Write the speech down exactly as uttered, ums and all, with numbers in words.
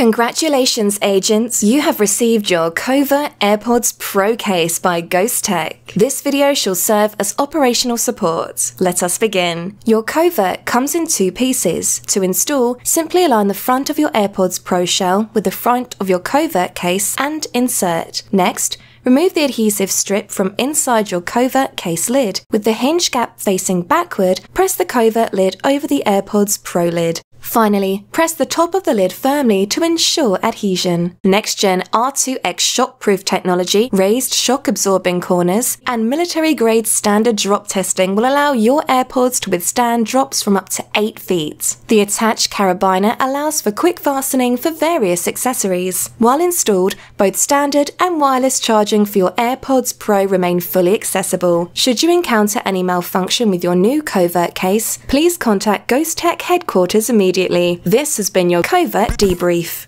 Congratulations, agents! You have received your Covert AirPods Pro case by Ghostek. This video shall serve as operational support. Let us begin. Your Covert comes in two pieces. To install, simply align the front of your AirPods Pro shell with the front of your Covert case and insert. Next, remove the adhesive strip from inside your Covert case lid. With the hinge gap facing backward, press the Covert lid over the AirPods Pro lid. Finally, press the top of the lid firmly to ensure adhesion. Next-gen R two X shockproof technology, raised shock-absorbing corners, and military-grade standard drop testing will allow your AirPods to withstand drops from up to eight feet. The attached carabiner allows for quick fastening for various accessories. While installed, both standard and wireless charging for your AirPods Pro remain fully accessible. Should you encounter any malfunction with your new Covert case, please contact Ghostek headquarters immediately. This has been your Covert Debrief.